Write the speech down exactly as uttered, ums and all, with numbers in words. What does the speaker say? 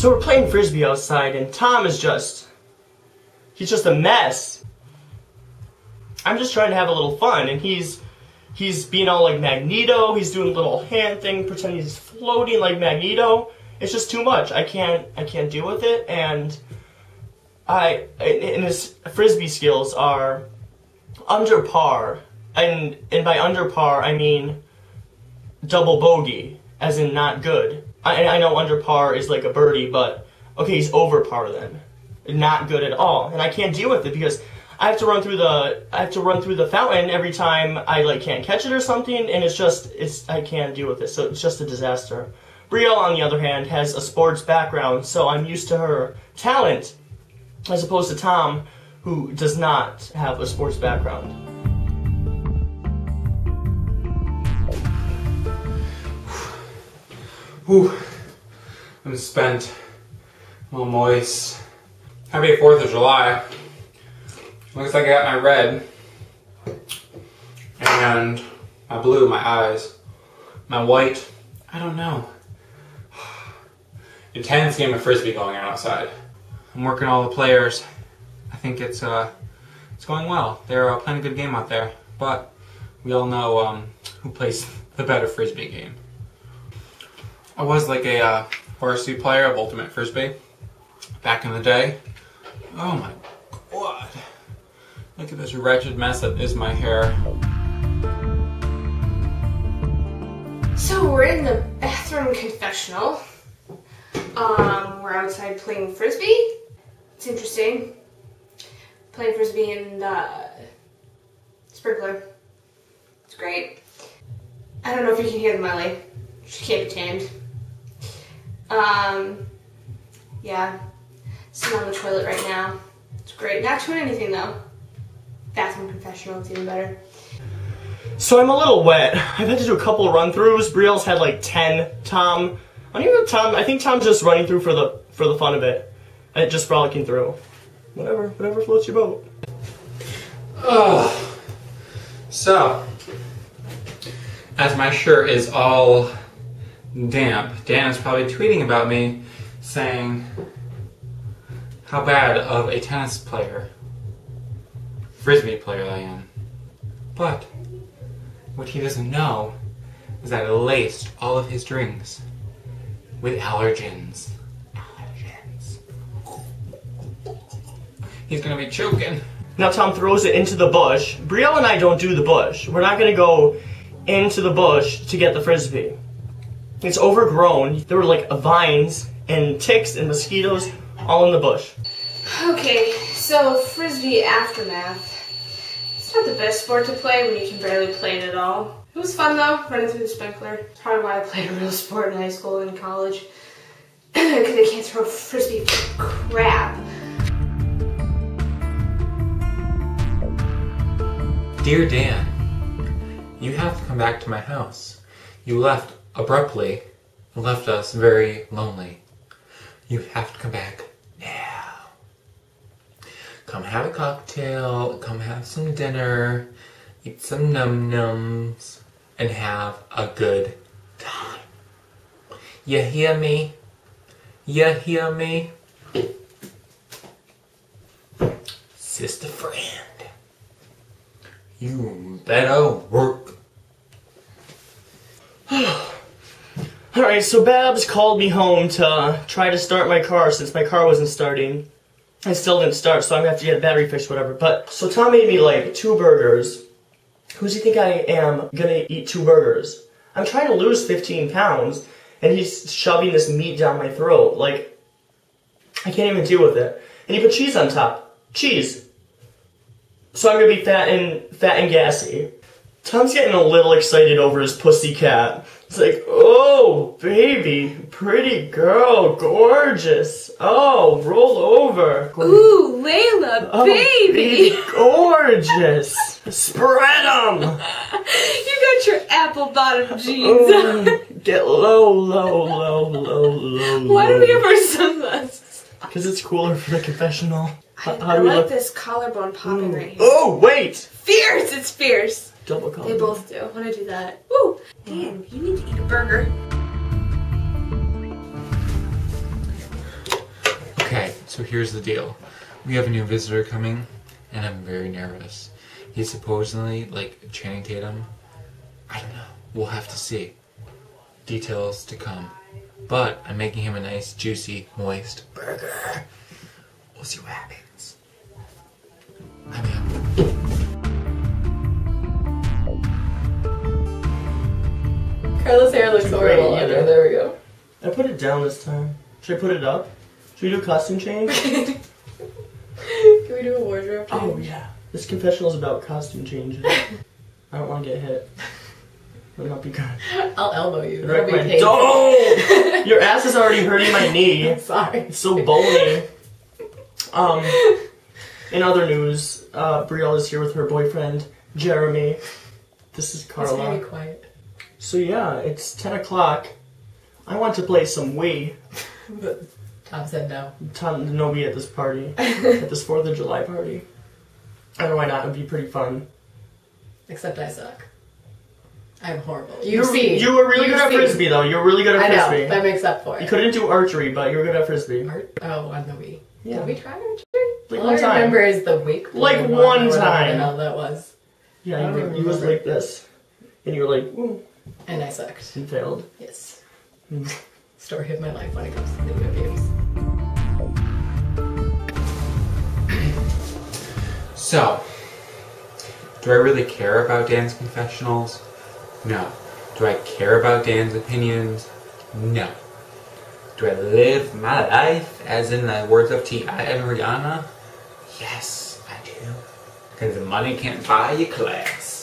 So we're playing Frisbee outside, and Tom is just, he's just a mess. I'm just trying to have a little fun, and he's, he's being all like Magneto, he's doing a little hand thing, pretending he's floating like Magneto. It's just too much. I can't, I can't deal with it, and I, and his Frisbee skills are under par, and, and by under par, I mean double bogey, as in not good. I, I know under par is like a birdie, but okay, he's over par then. Not good at all, and I can't deal with it because I have to run through the I have to run through the fountain every time I like can't catch it or something, and it's just it's I can't deal with it, so it's just a disaster. Brielle, on the other hand, has a sports background, so I'm used to her talent as opposed to Tom, who does not have a sports background. Whew. I'm spent. I'm all moist. Happy fourth of July. Looks like I got my red and my blue, my eyes, my white, I don't know. Intense game of Frisbee going on outside. I'm working all the players. I think it's uh, it's going well. They're uh, playing a good game out there, but we all know um, who plays the better Frisbee game. I was like a uh, varsity player of Ultimate Frisbee back in the day. Oh my God. Look at this wretched mess that is my hair. So we're in the bathroom confessional. Um, we're outside playing Frisbee. It's interesting. Playing Frisbee in the sprinkler. It's great. I don't know if you can hear the Miley. She can't be tamed. Um, yeah. It's on the toilet right now. It's great. Not doing anything though. Bathroom confessional, it's even better. So I'm a little wet. I've had to do a couple of run-throughs. Brielle's had like ten. Tom, I don't even know Tom, I think Tom's just running through for the for the fun of it. And just frolicking through. Whatever, whatever floats your boat. Oh. So, as my shirt is all damp, Dan is probably tweeting about me saying how bad of a tennis player Frisbee player I am. But what he doesn't know is that I laced all of his drinks with allergens. Allergens. He's gonna be choking. Now Tom throws it into the bush. Brielle and I don't do the bush. We're not gonna go into the bush to get the Frisbee. It's overgrown. There were like vines and ticks and mosquitoes all in the bush. Okay, so Frisbee aftermath. It's not the best sport to play when you can barely play it at all. It was fun though, running through the sprinkler. It's probably why I played a real sport in high school and college. Because I can't throw Frisbee for crap. Dear Dan, you have to come back to my house. You left abruptly, left us very lonely. You have to come back now. Come have a cocktail, come have some dinner, eat some num-nums, and have a good time. You hear me? You hear me? Sister friend, you better work. Alright, so Babs called me home to try to start my car since my car wasn't starting. I still didn't start, so I'm gonna have to get a battery fixed, whatever. But so Tom made me like two burgers. Who does he think I am gonna eat two burgers? I'm trying to lose fifteen pounds, and he's shoving this meat down my throat. Like, I can't even deal with it. And he put cheese on top. Cheese. So I'm gonna be fat and fat and gassy. Tom's getting a little excited over his pussycat. It's like, oh, baby, pretty girl, gorgeous. Oh, roll over. Ooh, Layla, oh, baby. baby. Gorgeous. Spread them. You got your apple-bottom jeans on. Oh, get low, low, low, low, low. Why do we have our sunglasses? Because it's cooler for the confessional. I, I like look? this collarbone popping Ooh. right here. Oh, wait. Fierce, it's fierce. Double they both do. When I do that. Woo! Damn, you need to eat a burger. Okay, so here's the deal. We have a new visitor coming, and I'm very nervous. He's supposedly, like, Channing Tatum. I don't know. We'll have to see. Details to come. But I'm making him a nice, juicy, moist burger. We'll see what happens. I'm out. Carla's hair looks horrible under. There we go. I put it down this time. Should I put it up? Should we do a costume change? Can we do a wardrobe change? Oh yeah. This confessional is about costume changes. I don't want to get hit. Would help you guys. I'll elbow you. Right my... oh! Your ass is already hurting my knee. I'm sorry. It's so bony. Um. In other news, uh, Brielle is here with her boyfriend Jeremy. This is Carla. It's very quiet. So yeah, it's ten o'clock. I want to play some Wii. But Tom said no. Tom, no Wii at this party. At this fourth of July party. I don't know why not, it would be pretty fun. Except I suck. I'm horrible. You see. You were really you good see. at Frisbee though, you were really good at I Frisbee. I know, that makes up for it. You couldn't do archery, but you were good at Frisbee. Art oh, on the Wii. Yeah. Did we try archery? Like All one I time. remember is the wake. Like one, one time. That that was. Yeah, I you, you was like this. And you were like, ooh. And I sucked. And failed. Yes. Story of my life when it comes to video games. So, do I really care about Dan's confessionals? No. Do I care about Dan's opinions? No. Do I live my life as in the words of T I and Rihanna? Yes, I do. Because money can't buy you class.